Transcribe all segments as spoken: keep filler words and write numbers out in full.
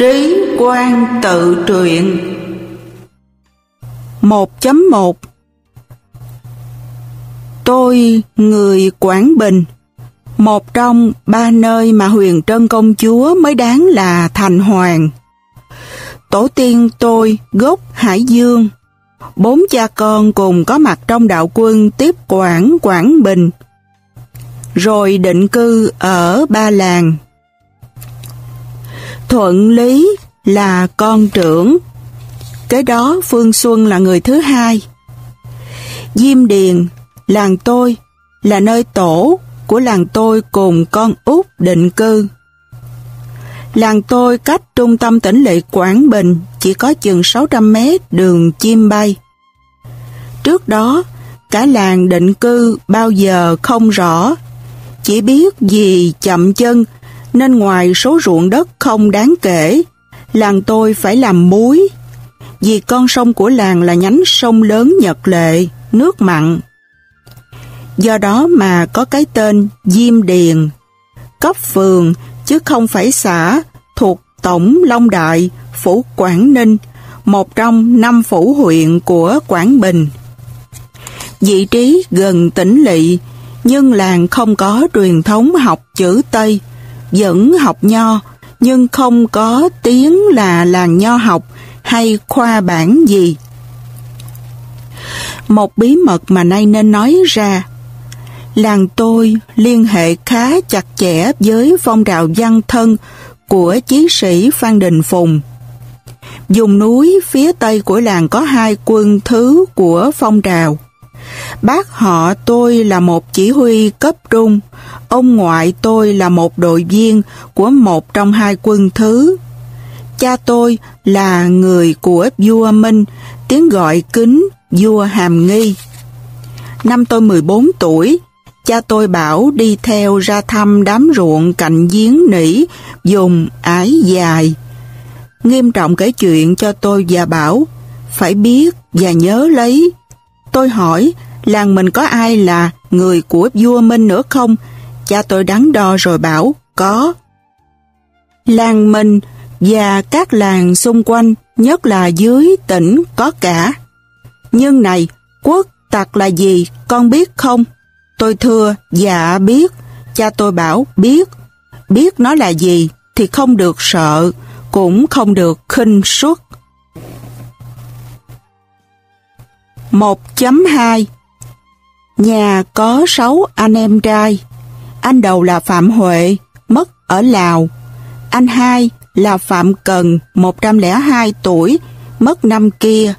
Trí Quang tự truyện một chấm một. Tôi, người Quảng Bình, một trong ba nơi mà Huyền Trân Công Chúa mới đáng là thành hoàng. Tổ tiên tôi gốc Hải Dương, bốn cha con cùng có mặt trong đạo quân tiếp quản Quảng Bình, rồi định cư ở Ba Làng. Thuận Lý là con trưởng, kế đó Phương Xuân là người thứ hai. Diêm Điền, làng tôi, là nơi tổ của làng tôi cùng con út định cư. Làng tôi cách trung tâm tỉnh lỵ Quảng Bình chỉ có chừng sáu trăm mét đường chim bay. Trước đó, cả làng định cư bao giờ không rõ, chỉ biết vì chậm chân nên ngoài số ruộng đất không đáng kể, làng tôi phải làm muối, vì con sông của làng là nhánh sông lớn Nhật Lệ, nước mặn. Do đó mà có cái tên Diêm Điền, cấp phường chứ không phải xã, thuộc tổng Long Đại, phủ Quảng Ninh, một trong năm phủ huyện của Quảng Bình. Vị trí gần tỉnh lỵ, nhưng làng không có truyền thống học chữ Tây, vẫn học nho, nhưng không có tiếng là làng nho học hay khoa bản gì. Một bí mật mà nay nên nói ra, làng tôi liên hệ khá chặt chẽ với phong trào văn thân của chí sĩ Phan Đình Phùng. Vùng núi phía tây của làng có hai quân thứ của phong trào. Bác họ tôi là một chỉ huy cấp trung, ông ngoại tôi là một đội viên của một trong hai quân thứ. Cha tôi là người của vua Minh, tiếng gọi kính vua Hàm Nghi. Năm tôi mười bốn tuổi, cha tôi bảo đi theo ra thăm đám ruộng cạnh giếng nỉ, dùng Ái Dài. Nghiêm trọng kể chuyện cho tôi và bảo, phải biết và nhớ lấy. Tôi hỏi, làng mình có ai là người của vua Minh nữa không? Cha tôi đắn đo rồi bảo, có. Làng mình và các làng xung quanh, nhất là dưới tỉnh có cả. Nhưng này, quốc tặc là gì, con biết không? Tôi thưa, dạ biết. Cha tôi bảo, biết. Biết nó là gì thì không được sợ, cũng không được khinh suất. một chấm hai. Nhà có sáu anh em trai. Anh đầu là Phạm Huệ, mất ở Lào. Anh hai là Phạm Cần, một trăm lẻ hai tuổi, mất năm kia.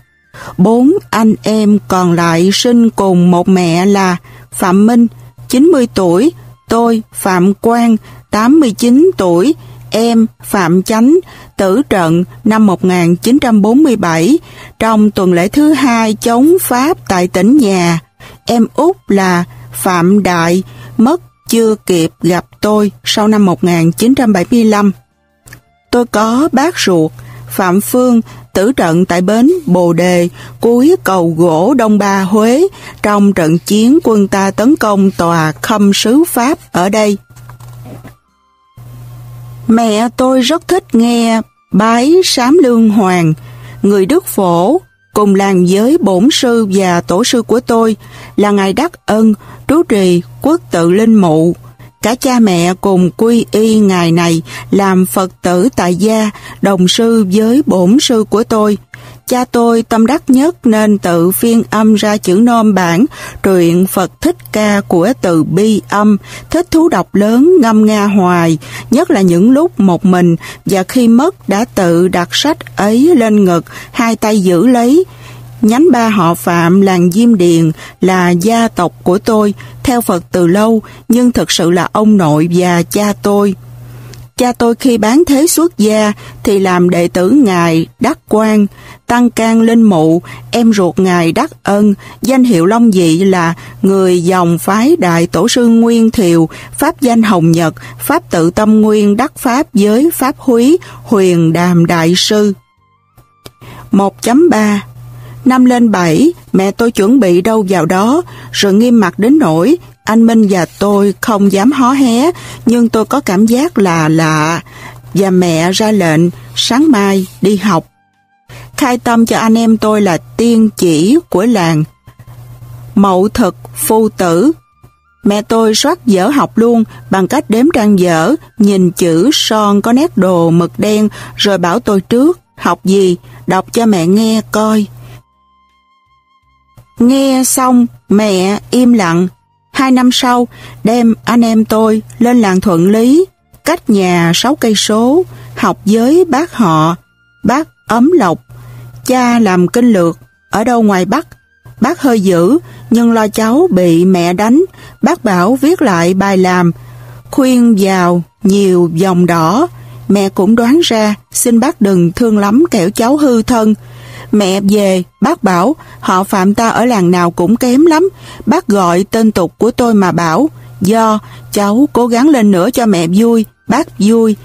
Bốn anh em còn lại sinh cùng một mẹ là Phạm Minh, chín mươi tuổi, tôi Phạm Quang, tám mươi chín tuổi, em Phạm Chánh, tử trận năm một nghìn chín trăm bốn mươi bảy, trong tuần lễ thứ hai chống Pháp tại tỉnh nhà. Em út là Phạm Đại, mất chưa kịp gặp tôi sau năm một nghìn chín trăm bảy mươi lăm. Tôi có bác ruột, Phạm Phương, tử trận tại bến Bồ Đề, cuối cầu gỗ Đông Ba Huế, trong trận chiến quân ta tấn công tòa khâm sứ Pháp ở đây. Mẹ tôi rất thích nghe bái Sám Lương Hoàng, người Đức Phổ, cùng làng với bổn sư và tổ sư của tôi là Ngài Đắc Ân, trú trì Quốc Tự Linh Mụ. Cả cha mẹ cùng quy y Ngài này làm Phật tử tại gia, đồng sư với bổn sư của tôi. Cha tôi tâm đắc nhất nên tự phiên âm ra chữ nôm bản truyện Phật Thích Ca của từ bi âm, thích thú đọc lớn ngâm nga hoài, nhất là những lúc một mình, và khi mất đã tự đặt sách ấy lên ngực, hai tay giữ lấy. Nhánh ba họ Phạm làng Diêm Điền là gia tộc của tôi, theo Phật từ lâu, nhưng thực sự là ông nội và cha tôi. Cha tôi khi bán thế xuất gia thì làm đệ tử Ngài Đắc Quang, Tăng Can Linh Mụ, em ruột Ngài Đắc Ân, danh hiệu Long Dị là người dòng phái Đại Tổ sư Nguyên Thiều, pháp danh Hồng Nhật, pháp tự Tâm Nguyên Đắc Pháp với pháp húy Huyền Đàm Đại Sư. một chấm ba. Năm lên bảy, mẹ tôi chuẩn bị đâu vào đó, rồi nghiêm mặt đến nỗi anh Minh và tôi không dám hó hé, nhưng tôi có cảm giác là lạ. và mẹ ra lệnh sáng mai đi học. Khai tâm cho anh em tôi là tiên chỉ của làng, mậu thực phu tử. Mẹ tôi soát dở học luôn bằng cách đếm trang dở, nhìn chữ son có nét đồ mực đen rồi bảo tôi trước học gì, đọc cho mẹ nghe coi. Nghe xong mẹ im lặng. Hai năm sau đem anh em tôi lên làng Thuận Lý, cách nhà sáu cây số, học với bác họ, bác Ấm Lộc. Cha làm kinh lược ở đâu ngoài Bắc. Bác hơi dữ nhưng lo cháu bị mẹ đánh, bác bảo viết lại bài làm, khuyên vào nhiều dòng đỏ. Mẹ cũng đoán ra, xin bác đừng thương lắm kẻo cháu hư thân. Mẹ về, bác bảo họ Phạm ta ở làng nào cũng kém lắm. Bác gọi tên tục của tôi mà bảo, do cháu cố gắng lên nữa cho mẹ vui, bác vui.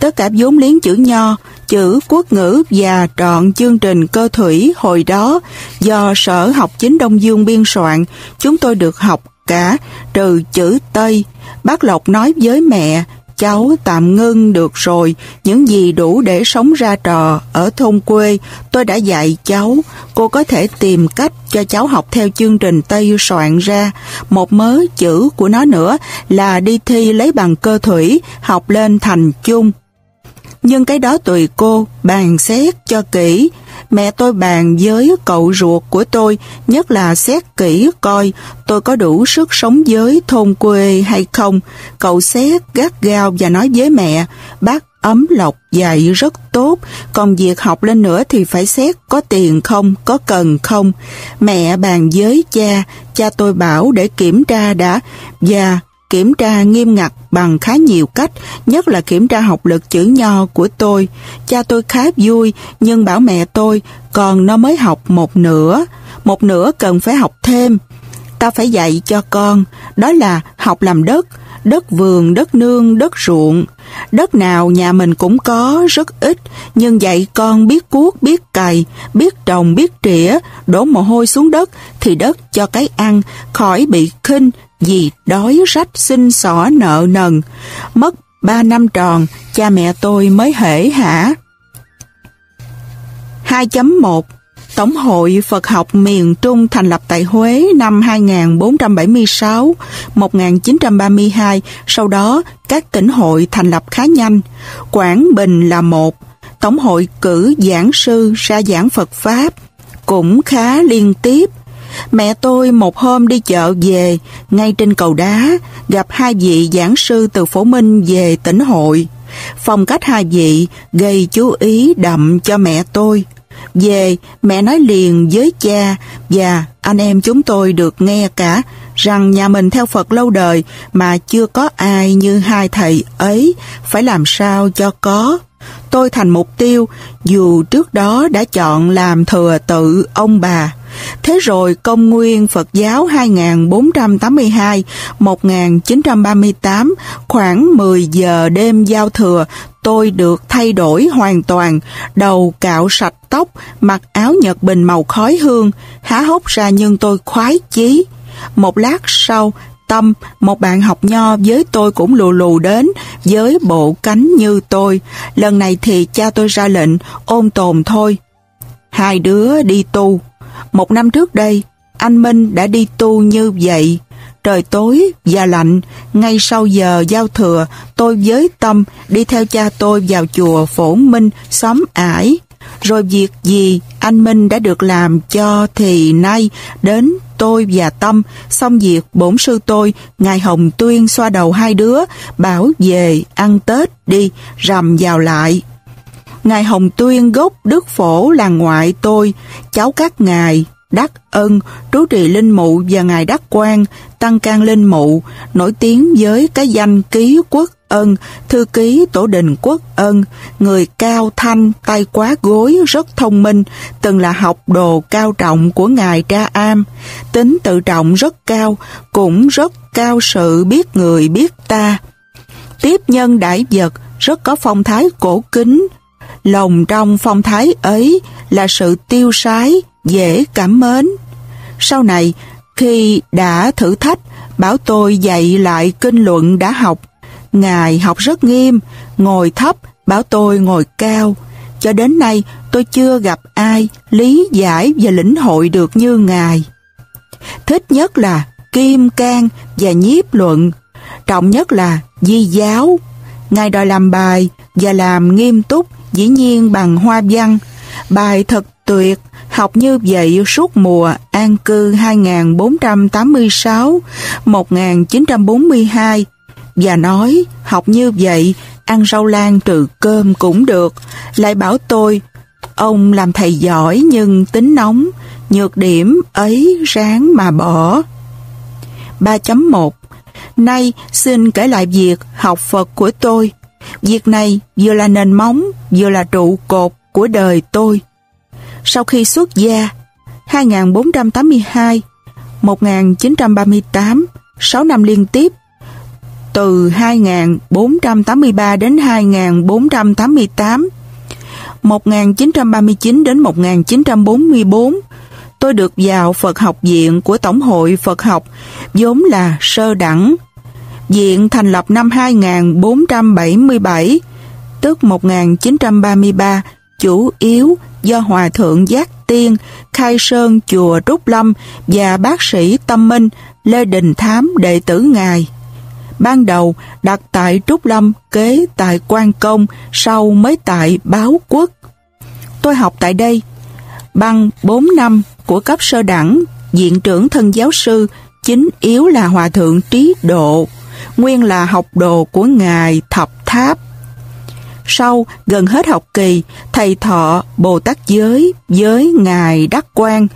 Tất cả vốn liếng chữ Nho, chữ Quốc ngữ và trọn chương trình Cơ Thủy hồi đó do Sở Học Chính Đông Dương biên soạn, chúng tôi được học cả trừ chữ Tây. Bác Lộc nói với mẹ, cháu tạm ngưng được rồi, những gì đủ để sống ra trò ở thôn quê tôi đã dạy cháu, cô có thể tìm cách cho cháu học theo chương trình Tây soạn ra. Một mớ chữ của nó nữa là đi thi lấy bằng Cơ Thủy, học lên thành chung. Nhưng cái đó tùy cô, bàn xét cho kỹ. Mẹ tôi bàn với cậu ruột của tôi, nhất là xét kỹ coi tôi có đủ sức sống với thôn quê hay không. Cậu xét gắt gao và nói với mẹ, bác Ấm Lộc dạy rất tốt, còn việc học lên nữa thì phải xét có tiền không, có cần không. Mẹ bàn với cha, cha tôi bảo để kiểm tra đã, và kiểm tra nghiêm ngặt bằng khá nhiều cách, nhất là kiểm tra học lực chữ Nho của tôi. Cha tôi khá vui nhưng bảo mẹ tôi, còn nó mới học một nửa, một nửa cần phải học thêm. Ta phải dạy cho con, đó là học làm đất, đất vườn, đất nương, đất ruộng. Đất nào nhà mình cũng có, rất ít, nhưng dạy con biết cuốc, biết cày, biết trồng, biết trĩa, đổ mồ hôi xuống đất thì đất cho cái ăn, khỏi bị khinh vì đói rách xin xỏ nợ nần. Mất ba năm tròn, cha mẹ tôi mới hể hả. hai chấm một Tổng hội Phật học miền Trung thành lập tại Huế năm hai nghìn bốn trăm bảy mươi sáu, một nghìn chín trăm ba mươi hai, sau đó các tỉnh hội thành lập khá nhanh. Quảng Bình là một, Tổng hội cử giảng sư ra giảng Phật Pháp, cũng khá liên tiếp. Mẹ tôi một hôm đi chợ về, ngay trên cầu đá, gặp hai vị giảng sư từ Phổ Minh về tỉnh hội. Phong cách hai vị gây chú ý đậm cho mẹ tôi. Về, mẹ nói liền với cha và anh em chúng tôi được nghe cả rằng nhà mình theo Phật lâu đời mà chưa có ai như hai thầy ấy, phải làm sao cho có. Tôi thành mục tiêu, dù trước đó đã chọn làm thừa tự ông bà. Thế rồi công nguyên Phật giáo hai nghìn bốn trăm tám mươi hai đến một nghìn chín trăm ba mươi tám, khoảng mười giờ đêm giao thừa, tôi được thay đổi hoàn toàn, đầu cạo sạch tóc, mặc áo Nhật Bình màu khói hương, há hốc ra nhưng tôi khoái chí. Một lát sau, Tâm, một bạn học Nho với tôi cũng lù lù đến, với bộ cánh như tôi. Lần này thì cha tôi ra lệnh, ôn tồn thôi. Hai đứa đi tu. Một năm trước đây, anh Minh đã đi tu như vậy. Trời tối và lạnh, ngay sau giờ giao thừa, tôi với Tâm đi theo cha tôi vào chùa Phổ Minh, xóm Ải. Rồi việc gì anh Minh đã được làm cho thì nay đến tôi và Tâm, xong việc bổn sư tôi, Ngài Hồng Tuyên xoa đầu hai đứa, bảo về ăn Tết đi, rằm vào lại. Ngài Hồng Tuyên gốc Đức Phổ là ngoại tôi, cháu các Ngài Đắc Ân, trú trì Linh Mụ và Ngài Đắc Quang, tăng can Linh Mụ, nổi tiếng với cái danh ký Quốc Ân, thư ký tổ đình Quốc Ân, người cao thanh, tay quá gối, rất thông minh, từng là học đồ cao trọng của Ngài Tra Am, tính tự trọng rất cao, cũng rất cao sự biết người biết ta. Tiếp nhân đãi vật, rất có phong thái cổ kính, lồng trong phong thái ấy là sự tiêu sái, dễ cảm mến. Sau này, khi đã thử thách, bảo tôi dạy lại kinh luận đã học. Ngài học rất nghiêm, ngồi thấp, Bảo tôi ngồi cao, cho đến nay tôi chưa gặp ai lý giải và lĩnh hội được như Ngài. Thích nhất là Kim Cang và Nhiếp Luận, trọng nhất là Di Giáo. Ngài đòi làm bài và làm nghiêm túc, dĩ nhiên bằng hoa văn. Bài thật tuyệt, học như vậy suốt mùa an cư hai nghìn bốn trăm tám mươi sáu đến một nghìn chín trăm bốn mươi hai, và nói học như vậy ăn rau lang trừ cơm cũng được. Lại bảo tôi, ông làm thầy giỏi nhưng tính nóng, nhược điểm ấy ráng mà bỏ. ba chấm một Nay xin kể lại việc học Phật của tôi. Việc này vừa là nền móng, vừa là trụ cột của đời tôi. Sau khi xuất gia, hai nghìn bốn trăm tám mươi hai đến một nghìn chín trăm ba mươi tám, sáu năm liên tiếp, từ hai nghìn bốn trăm tám mươi ba đến hai nghìn bốn trăm tám mươi tám, một nghìn chín trăm ba mươi chín đến một nghìn chín trăm bốn mươi bốn, tôi được vào Phật học viện của Tổng hội Phật học, vốn là sơ đẳng. Viện thành lập năm hai nghìn bốn trăm bảy mươi bảy, tức một nghìn chín trăm ba mươi ba, chủ yếu do Hòa thượng Giác Tiên, Khai Sơn chùa Trúc Lâm và bác sĩ Tâm Minh, Lê Đình Thám đệ tử Ngài. Ban đầu đặt tại Trúc Lâm, kế tại Quan Công, sau mới tại Báo Quốc. Tôi học tại đây bằng bốn năm của cấp sơ đẳng. Viện trưởng thân giáo sư chính yếu là Hòa thượng Trí Độ, nguyên là học đồ của Ngài Thập Tháp. Sau gần hết học kỳ, thầy Thọ Bồ Tát Giới với Ngài Đắc Quang.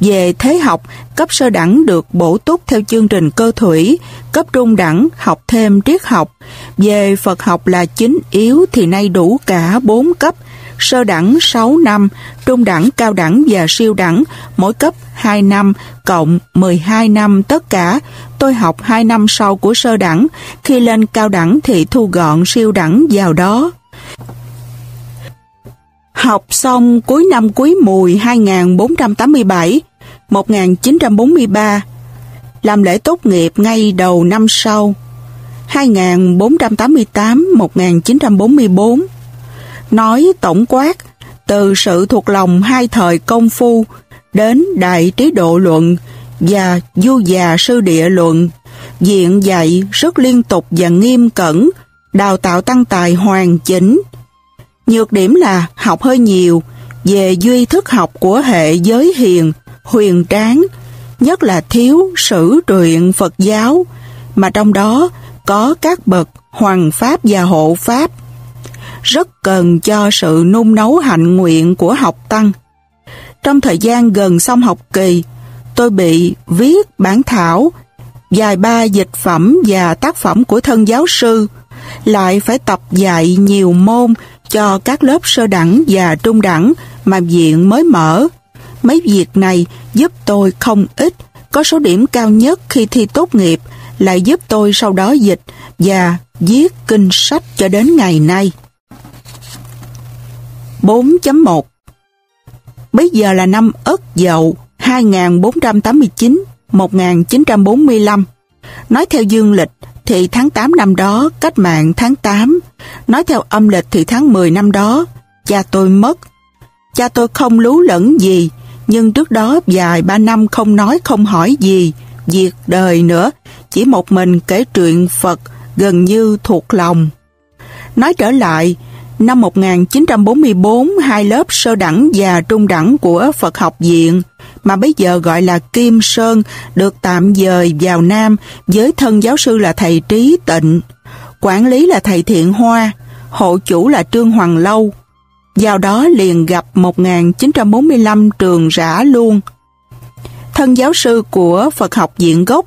Về thế học, cấp sơ đẳng được bổ túc theo chương trình cơ thủy, cấp trung đẳng học thêm triết học. Về Phật học là chính yếu thì nay đủ cả bốn cấp, sơ đẳng sáu năm, trung đẳng, cao đẳng và siêu đẳng, mỗi cấp hai năm, cộng mười hai năm tất cả. Tôi học hai năm sau của sơ đẳng, khi lên cao đẳng thì thu gọn siêu đẳng vào đó. Học xong cuối năm Quý Mùi hai nghìn bốn trăm tám mươi bảy đến một nghìn chín trăm bốn mươi ba, làm lễ tốt nghiệp ngay đầu năm sau hai nghìn bốn trăm tám mươi tám đến một nghìn chín trăm bốn mươi bốn. Nói tổng quát, từ sự thuộc lòng hai thời công phu đến Đại Trí Độ Luận và Du Già Sư Địa Luận, viện dạy rất liên tục và nghiêm cẩn, đào tạo tăng tài hoàn chỉnh. Nhược điểm là học hơi nhiều, về duy thức học của hệ Giới Hiền, Huyền Tráng, nhất là thiếu sử truyện Phật giáo, mà trong đó có các bậc Hoằng Pháp và Hộ Pháp. Rất cần cho sự nung nấu hạnh nguyện của học tăng. Trong thời gian gần xong học kỳ, tôi bị viết bản thảo, vài ba dịch phẩm và tác phẩm của thân giáo sư, lại phải tập dạy nhiều môn cho các lớp sơ đẳng và trung đẳng mà viện mới mở. Mấy việc này giúp tôi không ít, có số điểm cao nhất khi thi tốt nghiệp, lại giúp tôi sau đó dịch và viết kinh sách cho đến ngày nay. bốn chấm một Bây giờ là năm Ất Dậu hai nghìn bốn trăm tám mươi chín đến một nghìn chín trăm bốn mươi lăm. Nói theo dương lịch thì tháng tám năm đó cách mạng tháng tám, nói theo âm lịch thì tháng mười năm đó cha tôi mất. Cha tôi không lú lẫn gì, nhưng trước đó vài ba năm không nói không hỏi gì việc đời nữa, chỉ một mình kể chuyện Phật gần như thuộc lòng. Nói trở lại, năm một nghìn chín trăm bốn mươi bốn, hai lớp sơ đẳng và trung đẳng của Phật học viện mà bây giờ gọi là Kim Sơn được tạm dời vào Nam với thân giáo sư là thầy Trí Tịnh, quản lý là thầy Thiện Hoa, hộ chủ là Trương Hoàng Lâu. Vào đó liền gặp một nghìn chín trăm bốn mươi lăm trường rã luôn. Thân giáo sư của Phật học viện gốc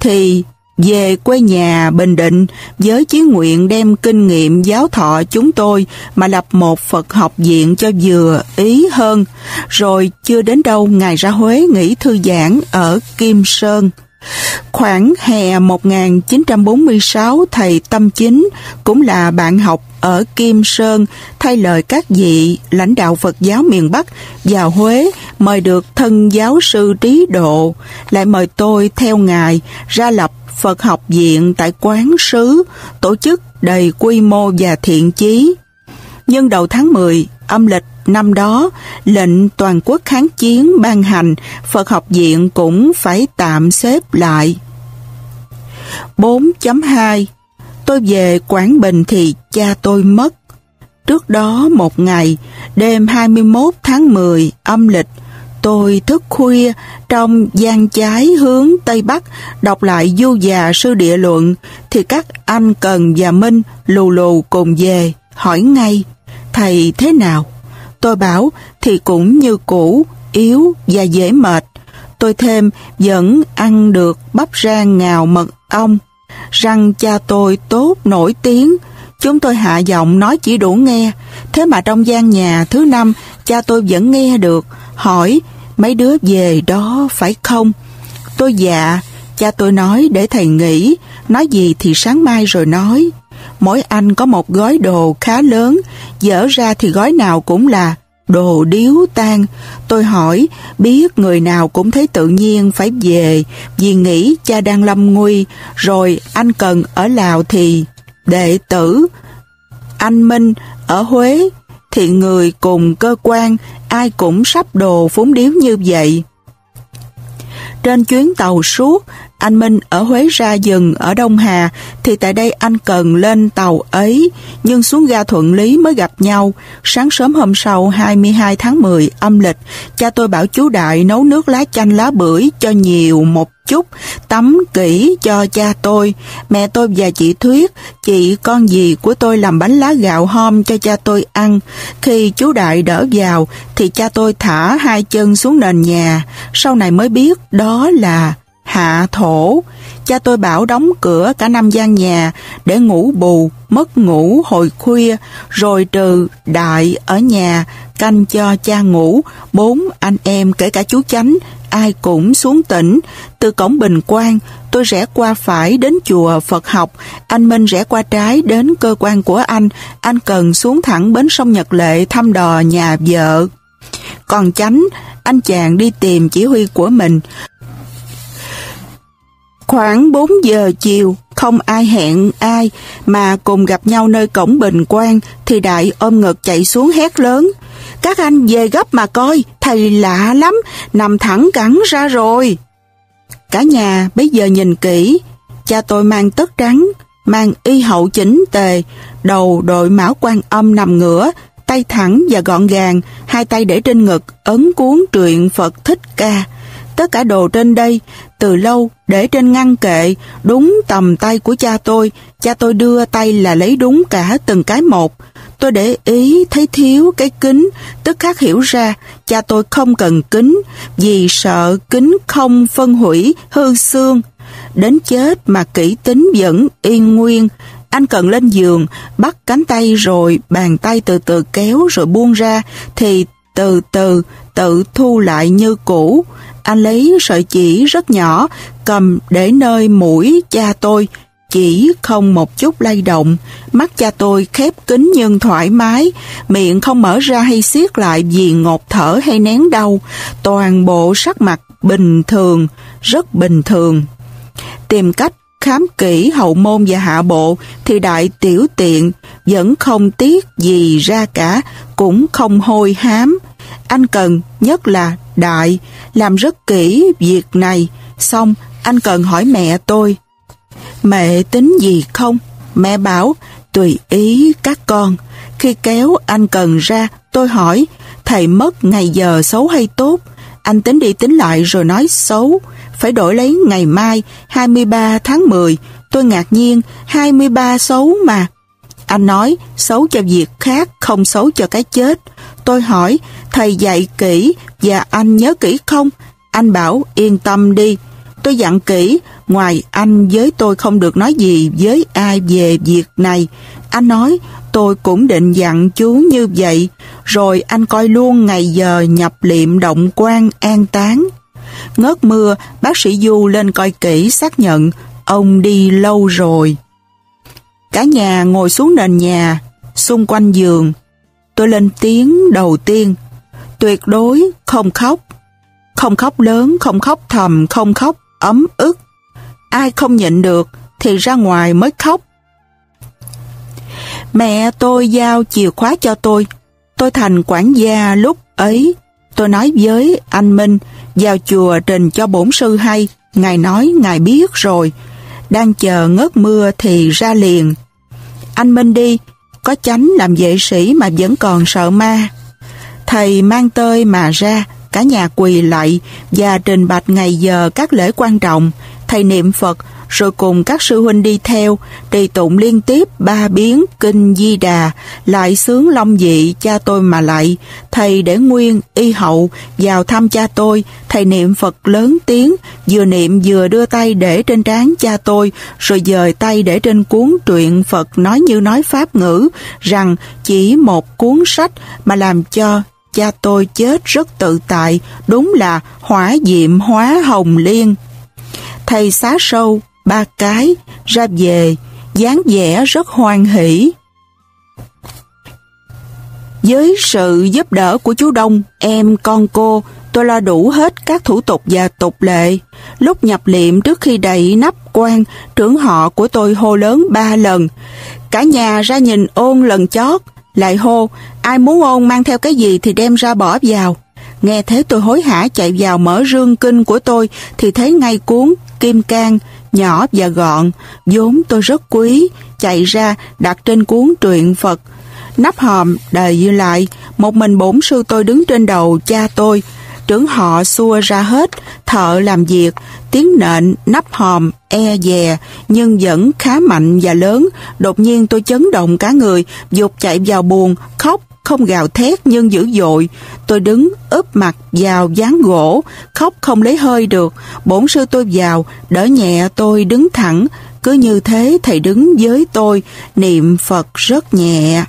thì về quê nhà Bình Định với chí nguyện đem kinh nghiệm giáo thọ chúng tôi mà lập một Phật học viện cho vừa ý hơn. Rồi chưa đến đâu, Ngài ra Huế nghỉ thư giãn ở Kim Sơn. Khoảng hè một nghìn chín trăm bốn mươi sáu, thầy Tâm Chính cũng là bạn học ở Kim Sơn thay lời các vị lãnh đạo Phật giáo miền Bắc vào Huế, mời được thân giáo sư Trí Độ, lại mời tôi theo Ngài ra lập Phật học viện tại Quán Sứ, tổ chức đầy quy mô và thiện chí. nhân đầu tháng mười, âm lịch năm đó, lệnh toàn quốc kháng chiến ban hành, Phật học viện cũng phải tạm xếp lại. bốn chấm hai. Tôi về Quảng Bình thì cha tôi mất. Trước đó một ngày, đêm hai mươi mốt tháng mười, âm lịch, tôi thức khuya trong gian trái hướng Tây Bắc, đọc lại Du Già Sư Địa Luận, thì các anh Cần và Minh lù lù cùng về, hỏi ngay, thầy thế nào? Tôi bảo, thì cũng như cũ, yếu và dễ mệt. Tôi thêm, vẫn ăn được bắp rang ngào mật ong. Răng cha tôi tốt nổi tiếng, chúng tôi hạ giọng nói chỉ đủ nghe, thế mà trong gian nhà thứ năm, cha tôi vẫn nghe được, hỏi, mấy đứa về đó phải không? Tôi dạ, cha tôi nói để thầy nghĩ, nói gì thì sáng mai rồi nói. Mỗi anh có một gói đồ khá lớn, dở ra thì gói nào cũng là đồ điếu tan. Tôi hỏi, biết người nào cũng thấy tự nhiên phải về, vì nghĩ cha đang lâm nguy, rồi anh Cần ở Lào thì đệ tử, anh Minh ở Huế, thì người cùng cơ quan, ai cũng sắp đồ phúng điếu như vậy. Trên chuyến tàu suốt, anh Minh ở Huế ra dừng ở Đông Hà, thì tại đây anh Cần lên tàu ấy, nhưng xuống ga Thuận Lý mới gặp nhau. Sáng sớm hôm sau hai mươi hai tháng mười âm lịch, cha tôi bảo chú Đại nấu nước lá chanh lá bưởi cho nhiều một chút, tắm kỹ cho cha tôi. Mẹ tôi và chị Thuyết, chị con dì của tôi, làm bánh lá gạo hôm cho cha tôi ăn. Khi chú Đại đỡ vào thì cha tôi thả hai chân xuống nền nhà, sau này mới biết đó là hạ thổ. Cha tôi bảo đóng cửa cả năm gian nhà để ngủ bù, mất ngủ hồi khuya, rồi trừ Đại ở nhà canh cho cha ngủ, bốn anh em kể cả chú Chánh, ai cũng xuống tỉnh. Từ cổng Bình Quang, tôi rẽ qua phải đến chùa Phật học, anh Minh rẽ qua trái đến cơ quan của anh, anh Cần xuống thẳng bến sông Nhật Lệ thăm đò nhà vợ. Còn Chánh, anh chàng đi tìm chỉ huy của mình. Khoảng bốn giờ chiều, không ai hẹn ai mà cùng gặp nhau nơi cổng Bình Quang, thì Đại ôm ngực chạy xuống hét lớn, các anh về gấp mà coi, thầy lạ lắm, nằm thẳng cẳng ra rồi. Cả nhà bấy giờ nhìn kỹ, cha tôi mang tất trắng, mang y hậu chỉnh tề, đầu đội mão quan âm nằm ngửa, tay thẳng và gọn gàng, hai tay để trên ngực, ấn cuốn truyện Phật Thích Ca. Tất cả đồ trên đây từ lâu để trên ngăn kệ, đúng tầm tay của cha tôi, cha tôi đưa tay là lấy đúng cả từng cái một. Tôi để ý thấy thiếu cái kính, tức khắc hiểu ra cha tôi không cần kính, vì sợ kính không phân hủy hư xương. Đến chết mà kỹ tính vẫn yên nguyên. Anh Cần lên giường, bắt cánh tay rồi bàn tay từ từ kéo rồi buông ra, thì từ từ tự thu lại như cũ. Anh lấy sợi chỉ rất nhỏ, cầm để nơi mũi cha tôi, chỉ không một chút lay động. Mắt cha tôi khép kín nhưng thoải mái, miệng không mở ra hay siết lại vì ngột thở hay nén đau. Toàn bộ sắc mặt bình thường, rất bình thường. Tìm cách khám kỹ hậu môn và hạ bộ thì Đại tiểu tiện, vẫn không tiết gì ra cả, cũng không hôi hám. Anh Cần, nhất là Đại, làm rất kỹ việc này. Xong, anh Cần hỏi mẹ tôi, mẹ tính gì không? Mẹ bảo, tùy ý các con. Khi kéo anh Cần ra, tôi hỏi, thầy mất ngày giờ xấu hay tốt? Anh tính đi tính lại rồi nói xấu, phải đổi lấy ngày mai, hai mươi ba tháng mười. Tôi ngạc nhiên, hai mươi ba xấu mà. Anh nói, xấu cho việc khác, không xấu cho cái chết. Tôi hỏi, thầy dạy kỹ và anh nhớ kỹ không? Anh bảo, yên tâm đi. Tôi dặn kỹ, ngoài anh với tôi không được nói gì với ai về việc này. Anh nói, tôi cũng định dặn chú như vậy, rồi anh coi luôn ngày giờ nhập liệm động quan an táng. Ngớt mưa, bác sĩ Du lên coi kỹ xác nhận, ông đi lâu rồi. Cả nhà ngồi xuống nền nhà, xung quanh giường. Tôi lên tiếng đầu tiên, tuyệt đối không khóc. Không khóc lớn, không khóc thầm, không khóc ấm ức. Ai không nhịn được thì ra ngoài mới khóc. Mẹ tôi giao chìa khóa cho tôi. Tôi thành quản gia lúc ấy. Tôi nói với anh Minh, vào chùa trình cho bổn sư hay. Ngài nói Ngài biết rồi. Đang chờ ngớt mưa thì ra liền. Anh Minh đi, có Chánh làm vệ sĩ mà vẫn còn sợ ma. Thầy mang tơi mà ra, cả nhà quỳ lạy và trình bạch ngày giờ các lễ quan trọng. Thầy niệm Phật, rồi cùng các sư huynh đi theo, trì tụng liên tiếp ba biến Kinh Di Đà, lại sướng Long Dị cha tôi mà lại. Thầy để nguyên, y hậu, vào thăm cha tôi, thầy niệm Phật lớn tiếng, vừa niệm vừa đưa tay để trên trán cha tôi, rồi dời tay để trên cuốn truyện Phật nói như nói Pháp ngữ, rằng chỉ một cuốn sách mà làm cho cha tôi chết rất tự tại, đúng là hỏa diệm hóa hồng liên. Thầy xá sâu ba cái, ra về, dáng vẻ rất hoan hỷ. Với sự giúp đỡ của chú Đông, em con cô, tôi lo đủ hết các thủ tục và tục lệ. Lúc nhập liệm trước khi đậy nắp quan, trưởng họ của tôi hô lớn ba lần. Cả nhà ra nhìn ôn lần chót, lại hô, ai muốn ôn mang theo cái gì thì đem ra bỏ vào. Nghe thế tôi hối hả chạy vào mở rương kinh của tôi thì thấy ngay cuốn Kim Cang, nhỏ và gọn, vốn tôi rất quý, chạy ra đặt trên cuốn truyện Phật. Nắp hòm đầy lại, một mình bổn sư tôi đứng trên đầu cha tôi, trưởng họ xua ra hết, thợ làm việc, tiếng nện nắp hòm e dè nhưng vẫn khá mạnh và lớn. Đột nhiên tôi chấn động cả người, vụt chạy vào buồng, khóc, không gào thét nhưng dữ dội. Tôi đứng úp mặt vào ván gỗ, khóc không lấy hơi được. Bổn sư tôi vào, đỡ nhẹ tôi đứng thẳng. Cứ như thế thầy đứng với tôi, niệm Phật rất nhẹ.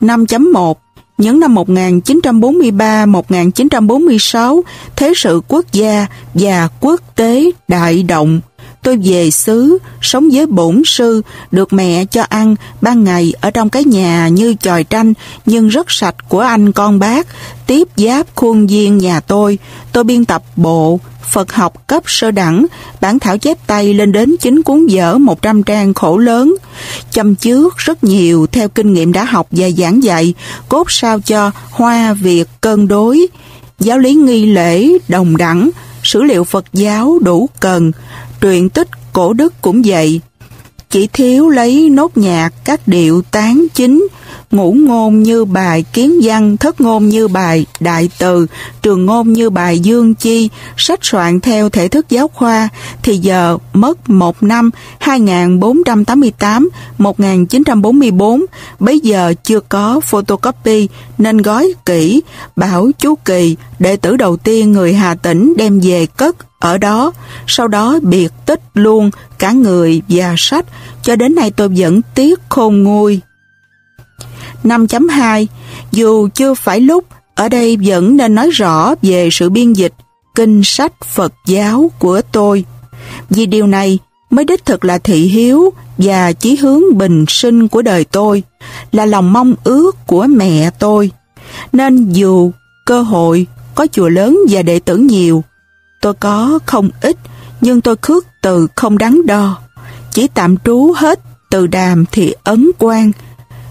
năm chấm một Những năm một nghìn chín trăm bốn mươi ba đến một nghìn chín trăm bốn mươi sáu, thế sự quốc gia và quốc tế đại động. Tôi về xứ, sống với bổn sư, được mẹ cho ăn, ban ngày ở trong cái nhà như chòi tranh, nhưng rất sạch của anh con bác, tiếp giáp khuôn viên nhà tôi. Tôi biên tập bộ Phật học cấp sơ đẳng, bản thảo chép tay lên đến chín cuốn vở một trăm trang khổ lớn, châm chước rất nhiều theo kinh nghiệm đã học và giảng dạy, cốt sao cho Hoa Việt cân đối, giáo lý nghi lễ đồng đẳng, sử liệu Phật giáo đủ cần, truyện tích cổ đức cũng vậy. Chỉ thiếu lấy nốt nhạc các điệu tán chính, ngũ ngôn như bài Kiến Văn, thất ngôn như bài Đại Từ, trường ngôn như bài Dương Chi, sách soạn theo thể thức giáo khoa, thì giờ mất một năm hai nghìn bốn trăm tám mươi tám đến một nghìn chín trăm bốn mươi bốn, bấy giờ chưa có photocopy nên gói kỹ, bảo chú Kỳ, đệ tử đầu tiên người Hà Tĩnh đem về cất ở đó, sau đó biệt tích luôn cả người và sách, cho đến nay tôi vẫn tiếc khôn nguôi. năm chấm hai Dù chưa phải lúc, ở đây vẫn nên nói rõ về sự biên dịch kinh sách Phật giáo của tôi, vì điều này mới đích thực là thị hiếu và chí hướng bình sinh của đời tôi, là lòng mong ước của mẹ tôi. Nên dù cơ hội có chùa lớn và đệ tử nhiều, tôi có không ít, nhưng tôi khước từ không đắn đo, chỉ tạm trú hết Từ Đàm thì Ấn Quang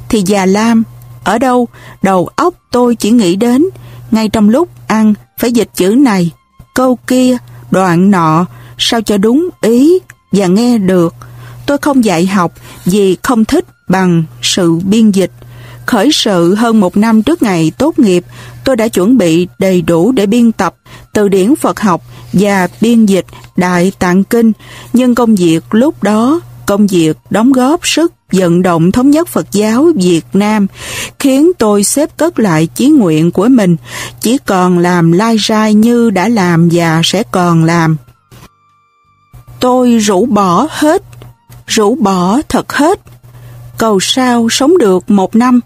thì Già Lam. Ở đâu đầu óc tôi chỉ nghĩ đến, ngay trong lúc ăn phải dịch chữ này, câu kia, đoạn nọ sao cho đúng ý và nghe được. Tôi không dạy học vì không thích bằng sự biên dịch. Khởi sự hơn một năm trước ngày tốt nghiệp, tôi đã chuẩn bị đầy đủ để biên tập từ điển Phật học và biên dịch Đại Tạng Kinh, nhưng công việc lúc đó, công việc đóng góp sức vận động thống nhất Phật giáo Việt Nam, khiến tôi xếp cất lại chí nguyện của mình, chỉ còn làm lai rai như đã làm và sẽ còn làm. Tôi rũ bỏ hết, rũ bỏ thật hết, cầu sao sống được một năm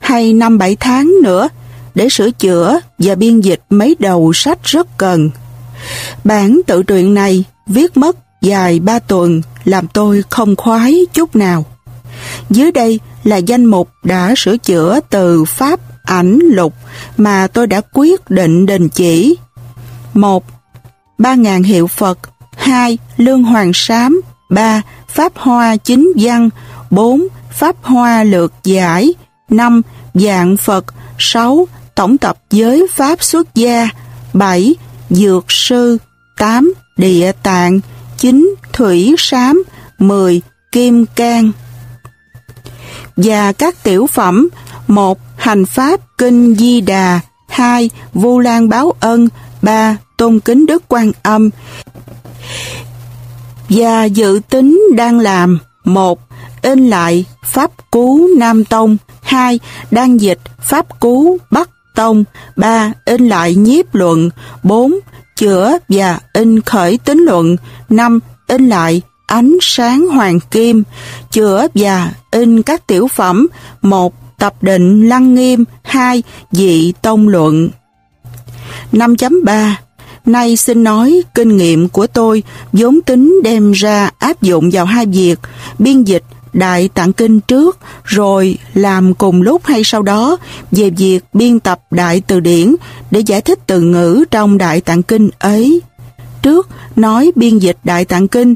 hay năm bảy tháng nữa để sửa chữa và biên dịch mấy đầu sách rất cần. Bản tự truyện này viết mất dài ba tuần, làm tôi không khoái chút nào. Dưới đây là danh mục đã sửa chữa từ Pháp Ảnh Lục mà tôi đã quyết định đình chỉ. một Ba ngàn hiệu Phật, hai Lương Hoàng Sám, ba Pháp Hoa Chính Văn, bốn Pháp Hoa Lược Giải, năm Vạn Phật, sáu Tổng tập giới Pháp Xuất Gia, bảy Dược Sư, tám Địa Tạng, chín Thủy Sám, mười Kim Cang. Và các tiểu phẩm: một Hành Pháp Kinh Di Đà, hai Vu Lan Báo Ân, ba Tôn Kính Đức Quan Âm. Và dự tính đang làm: một in lại Pháp Cú Nam Tông, hai đang dịch Pháp Cú Bắc Tông, ba in lại Nhiếp Luận, bốn chữa và in Khởi Tính Luận, năm in lại Ánh Sáng Hoàng Kim, chữa và in các tiểu phẩm: một Tập Định Lăng Nghiêm, hai Dị Tông Luận. năm chấm ba Nay xin nói kinh nghiệm của tôi, vốn tính đem ra áp dụng vào hai việc: biên dịch Đại Tạng Kinh trước, rồi làm cùng lúc hay sau đó về việc biên tập Đại Từ Điển để giải thích từ ngữ trong Đại Tạng Kinh ấy. Trước nói biên dịch Đại Tạng Kinh,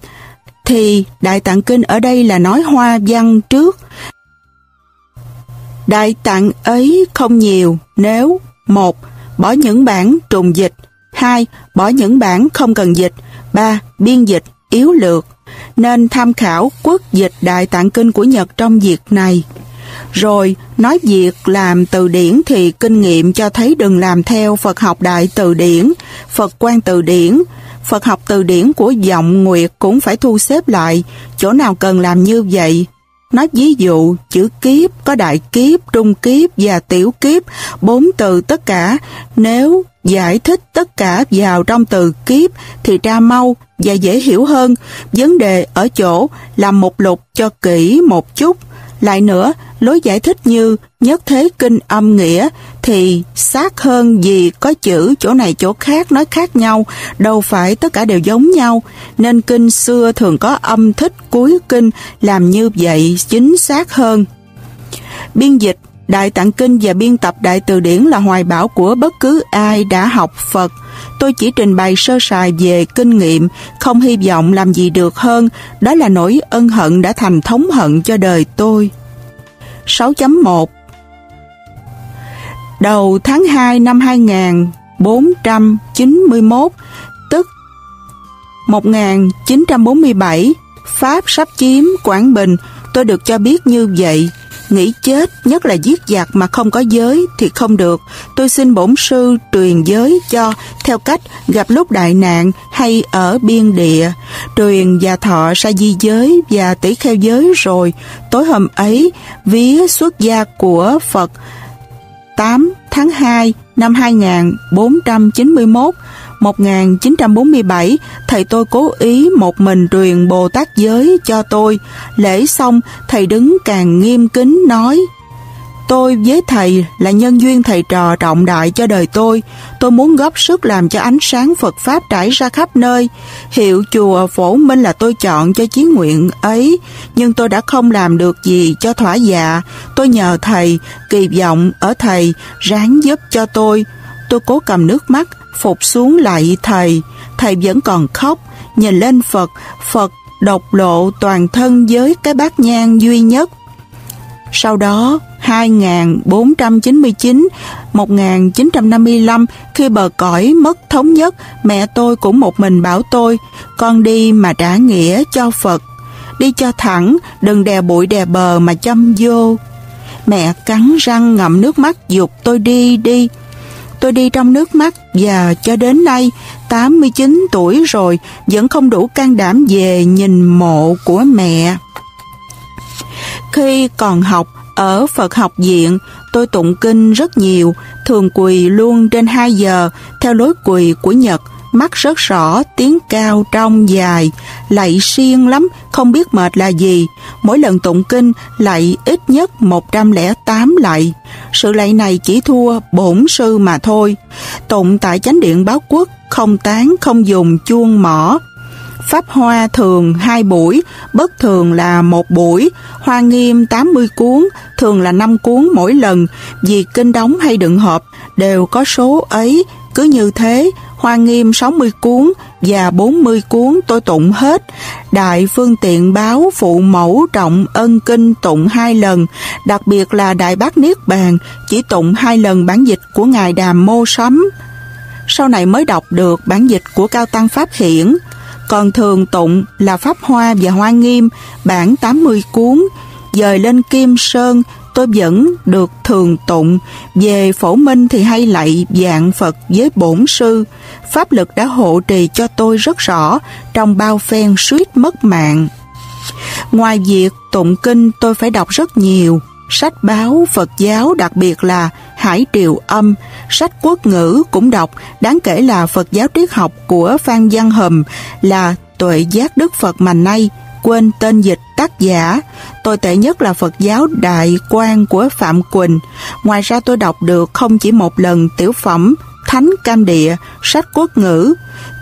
thì Đại Tạng Kinh ở đây là nói Hoa Văn trước. Đại Tạng ấy không nhiều nếu: một bỏ những bản trùng dịch, hai bỏ những bản không cần dịch, ba biên dịch yếu lược. Nên tham khảo Quốc dịch Đại Tạng Kinh của Nhật trong việc này. Rồi nói việc làm từ điển thì kinh nghiệm cho thấy đừng làm theo Phật học Đại Từ Điển, Phật Quan Từ Điển. Phật học từ điển của Vọng Nguyệt cũng phải thu xếp lại, chỗ nào cần làm như vậy. Nói ví dụ, chữ kiếp có đại kiếp, trung kiếp và tiểu kiếp, bốn từ tất cả. Nếu giải thích tất cả vào trong từ kiếp thì ra mau và dễ hiểu hơn. Vấn đề ở chỗ làm mục lục cho kỹ một chút. Lại nữa, lối giải thích như nhất thế kinh âm nghĩa thì sát hơn vì có chữ chỗ này chỗ khác nói khác nhau, đâu phải tất cả đều giống nhau. Nên kinh xưa thường có âm thích cuối kinh, làm như vậy chính xác hơn. Biên dịch Đại Tạng Kinh và biên tập Đại Từ Điển là hoài bão của bất cứ ai đã học Phật. Tôi chỉ trình bày sơ sài về kinh nghiệm, không hy vọng làm gì được hơn. Đó là nỗi ân hận đã thành thống hận cho đời tôi. sáu chấm một Đầu tháng hai năm hai nghìn bốn trăm chín mươi mốt, tức một nghìn chín trăm bốn mươi bảy, Pháp sắp chiếm Quảng Bình. Tôi được cho biết như vậy. Nghĩ chết, nhất là giết giặc mà không có giới thì không được. Tôi xin bổn sư truyền giới cho, theo cách gặp lúc đại nạn hay ở biên địa. Truyền và Thọ Sa Di giới và Tỷ Kheo giới rồi. Tối hôm ấy, vía xuất gia của Phật tám tháng hai năm hai nghìn bốn trăm chín mươi mốt, một nghìn chín trăm bốn mươi bảy, thầy tôi cố ý một mình truyền Bồ Tát giới cho tôi. Lễ xong, thầy đứng càng nghiêm kính nói: Tôi với thầy là nhân duyên thầy trò trọng đại cho đời tôi. Tôi muốn góp sức làm cho ánh sáng Phật Pháp trải ra khắp nơi. Hiệu chùa Phổ Minh là tôi chọn cho chí nguyện ấy, nhưng tôi đã không làm được gì cho thỏa dạ. Tôi nhờ thầy, kỳ vọng ở thầy, ráng giúp cho tôi. Tôi cố cầm nước mắt, phục xuống lạy thầy. Thầy vẫn còn khóc, nhìn lên Phật. Phật độc lộ toàn thân với cái bát nhang duy nhất. Sau đó, hai nghìn bốn trăm chín mươi chín, một nghìn chín trăm năm mươi lăm, khi bờ cõi mất thống nhất, mẹ tôi cũng một mình bảo tôi: Con đi mà trả nghĩa cho Phật, đi cho thẳng, đừng đè bụi đè bờ mà châm vô. Mẹ cắn răng ngậm nước mắt giục tôi đi đi. Tôi đi trong nước mắt và cho đến nay, tám mươi chín tuổi rồi, vẫn không đủ can đảm về nhìn mộ của mẹ. Khi còn học ở Phật học viện, tôi tụng kinh rất nhiều, thường quỳ luôn trên hai giờ, theo lối quỳ của Nhật, mắt rớt rõ, tiếng cao trong dài, lạy siêng lắm, không biết mệt là gì. Mỗi lần tụng kinh, lạy ít nhất một trăm lẻ tám lạy. Sự lạy này chỉ thua bổn sư mà thôi. Tụng tại chánh điện Báo Quốc, không tán, không dùng chuông mỏ. Pháp Hoa thường hai buổi, bất thường là một buổi. Hoa Nghiêm tám mươi cuốn, thường là năm cuốn mỗi lần. Vì kinh đóng hay đựng hộp đều có số ấy, Cứ như thế, Hoa Nghiêm sáu mươi cuốn và bốn mươi cuốn tôi tụng hết. Đại Phương Tiện Báo Phụ Mẫu Trọng Ân Kinh tụng hai lần, đặc biệt là Đại Bát Niết Bàn chỉ tụng hai lần bản dịch của Ngài Đàm Mô Sấm. Sau này mới đọc được bản dịch của Cao Tăng Pháp Hiển. Còn thường tụng là Pháp Hoa và Hoa Nghiêm bản tám mươi cuốn. Dời lên Kim Sơn tôi vẫn được thường tụng. Về Phổ Minh thì hay lạy vạn Phật với bổn sư. Pháp lực đã hộ trì cho tôi rất rõ trong bao phen suýt mất mạng. Ngoài việc tụng kinh, tôi phải đọc rất nhiều sách báo Phật giáo, đặc biệt là Hải Triều Âm, sách quốc ngữ cũng đọc, đáng kể là Phật giáo triết học của Phan Văn Hầm là Tuệ Giác Đức Phật mà nay quên tên dịch tác giả. Tôi tệ nhất là Phật giáo Đại Quang của Phạm Quỳnh. Ngoài ra tôi đọc được không chỉ một lần tiểu phẩm Thánh Cam Địa, sách quốc ngữ.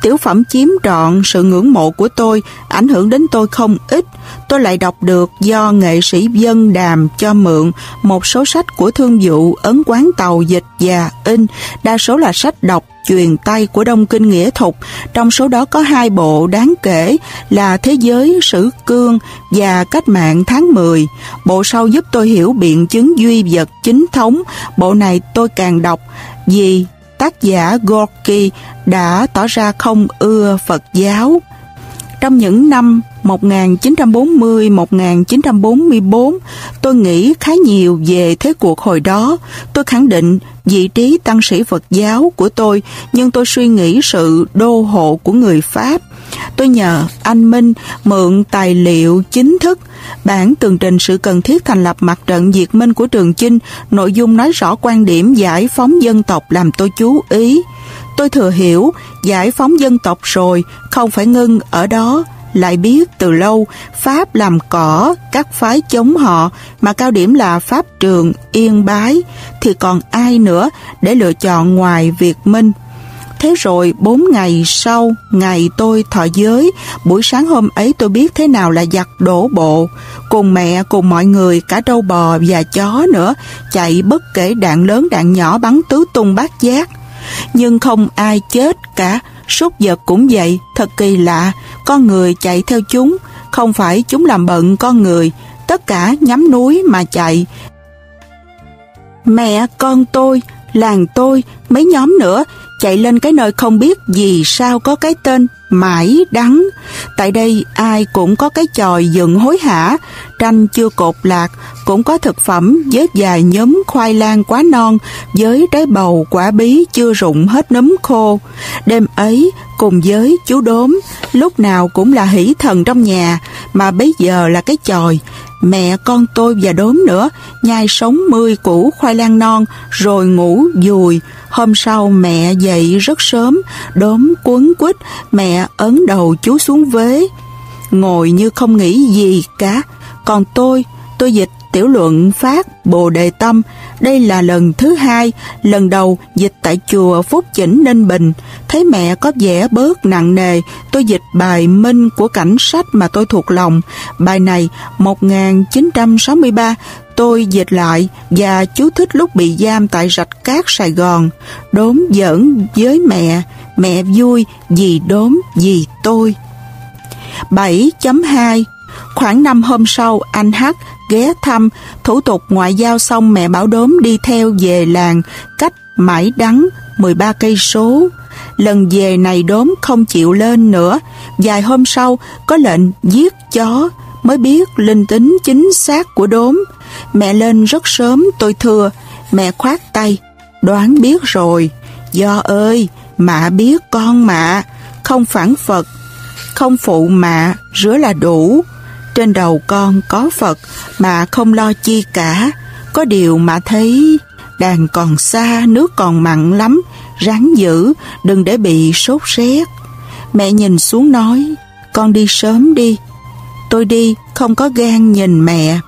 Tiểu phẩm chiếm trọn sự ngưỡng mộ của tôi, ảnh hưởng đến tôi không ít. Tôi lại đọc được do nghệ sĩ Dân Đàm cho mượn một số sách của Thương Vụ, Ấn Quán Tàu dịch và in, đa số là sách đọc truyền tay của Đông Kinh Nghĩa Thục. Trong số đó có hai bộ đáng kể là Thế Giới Sử Cương và Cách Mạng Tháng mười. Bộ sau giúp tôi hiểu biện chứng duy vật chính thống. Bộ này tôi càng đọc vì tác giả Gorky đã tỏ ra không ưa Phật giáo. Trong những năm một nghìn chín trăm bốn mươi đến một nghìn chín trăm bốn mươi tư, tôi nghĩ khá nhiều về thế cuộc hồi đó. Tôi khẳng định vị trí tăng sĩ Phật giáo của tôi, nhưng tôi suy nghĩ sự đô hộ của người Pháp. Tôi nhờ anh Minh mượn tài liệu chính thức, bản tường trình sự cần thiết thành lập mặt trận Việt Minh của Trường Chinh, nội dung nói rõ quan điểm giải phóng dân tộc làm tôi chú ý. Tôi thừa hiểu giải phóng dân tộc rồi, không phải ngưng ở đó. Lại biết từ lâu Pháp làm cỏ các phái chống họ, mà cao điểm là Pháp Trường, Yên Bái, thì còn ai nữa để lựa chọn ngoài Việt Minh. Thế rồi bốn ngày sau ngày tôi thọ giới, buổi sáng hôm ấy tôi biết thế nào là giặc đổ bộ. Cùng mẹ, cùng mọi người, cả trâu bò và chó nữa, chạy bất kể đạn lớn đạn nhỏ, bắn tứ tung bát giác. Nhưng không ai chết cả. Súc vật cũng vậy, thật kỳ lạ, con người chạy theo chúng, không phải chúng làm bận con người, tất cả nhắm núi mà chạy. Mẹ con tôi, làng tôi, mấy nhóm nữa, chạy lên cái nơi không biết vì sao có cái tên Mãi Đắng. Tại đây ai cũng có cái chòi dựng hối hả, tranh chưa cột lạc, cũng có thực phẩm với vài nhóm khoai lang quá non, với trái bầu quả bí chưa rụng hết nấm khô. Đêm ấy cùng với chú Đốm, lúc nào cũng là hỷ thần trong nhà, mà bấy giờ là cái chòi. Mẹ con tôi và Đốm nữa nhai sống mươi củ khoai lang non rồi ngủ dùi. Hôm sau mẹ dậy rất sớm, Đốm quấn quýt, mẹ ấn đầu chú xuống vế, ngồi như không nghĩ gì cả. Còn tôi, tôi dịch tiểu luận phát Bồ Đề Tâm. Đây là lần thứ hai, lần đầu dịch tại chùa Phúc Chỉnh Ninh Bình. Thấy mẹ có vẻ bớt nặng nề, tôi dịch bài Minh của Cảnh Sách mà tôi thuộc lòng. Bài này một nghìn chín trăm sáu mươi ba tôi dịch lại và chú thích lúc bị giam tại Rạch Cát Sài Gòn. Đốm giỡn với mẹ, mẹ vui vì Đốm vì tôi. bảy chấm hai Khoảng năm hôm sau anh H ghé thăm, thủ tục ngoại giao xong mẹ bảo Đốm đi theo về làng cách Mãi Đắng mười ba cây số. Lần về này Đốm không chịu lên nữa. Vài hôm sau có lệnh giết chó, mới biết linh tính chính xác của Đốm. Mẹ lên rất sớm, tôi thưa. Mẹ khoát tay, đoán biết rồi. Do ơi, mạ biết con mạ, không phản Phật, không phụ mạ, rứa là đủ. Trên đầu con có Phật mà không lo chi cả. Có điều mà thấy đàn còn xa, nước còn mặn lắm, ráng giữ, đừng để bị sốt rét. Mẹ nhìn xuống nói, con đi sớm đi. Tôi đi, không có gan nhìn mẹ.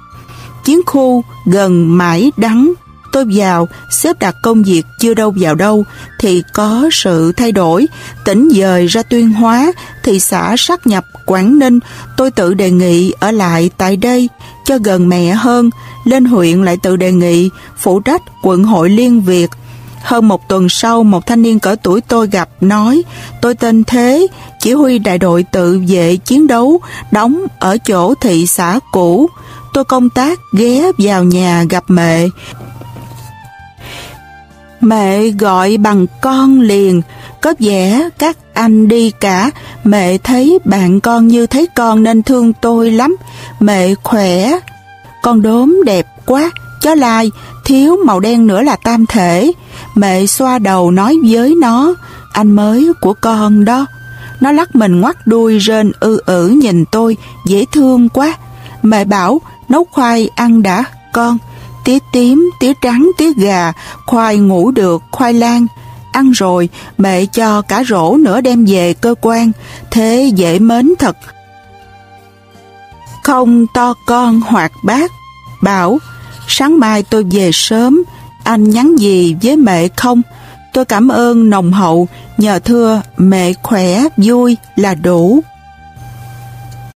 Chiến khu gần Mãi Đắng, tôi vào xếp đặt công việc chưa đâu vào đâu thì có sự thay đổi. Tỉnh dời ra Tuyên Hóa, thị xã sát nhập Quảng Ninh. Tôi tự đề nghị ở lại tại đây cho gần mẹ hơn. Lên huyện lại tự đề nghị phụ trách quận hội Liên Việt. Hơn một tuần sau, một thanh niên cỡ tuổi tôi gặp nói, tôi tên Thế, chỉ huy đại đội tự vệ chiến đấu, đóng ở chỗ thị xã cũ. Tôi công tác ghé vào nhà gặp mẹ. Mẹ gọi bằng con liền, có vẻ các anh đi cả. Mẹ thấy bạn con như thấy con nên thương tôi lắm. Mẹ khỏe, con đốm đẹp quá, chó lai, thiếu màu đen nữa là tam thể. Mẹ xoa đầu nói với nó, anh mới của con đó. Nó lắc mình ngoắt đuôi rên ư ử nhìn tôi, dễ thương quá. Mẹ bảo, nấu khoai ăn đã con, tía tím, tía trắng, tía gà, khoai ngủ được, khoai lang. Ăn rồi, mẹ cho cả rổ nữa đem về cơ quan, thế dễ mến thật. Không to con hoạt bát, bảo, sáng mai tôi về sớm, anh nhắn gì với mẹ không? Tôi cảm ơn nồng hậu, nhờ thưa mẹ khỏe, vui là đủ.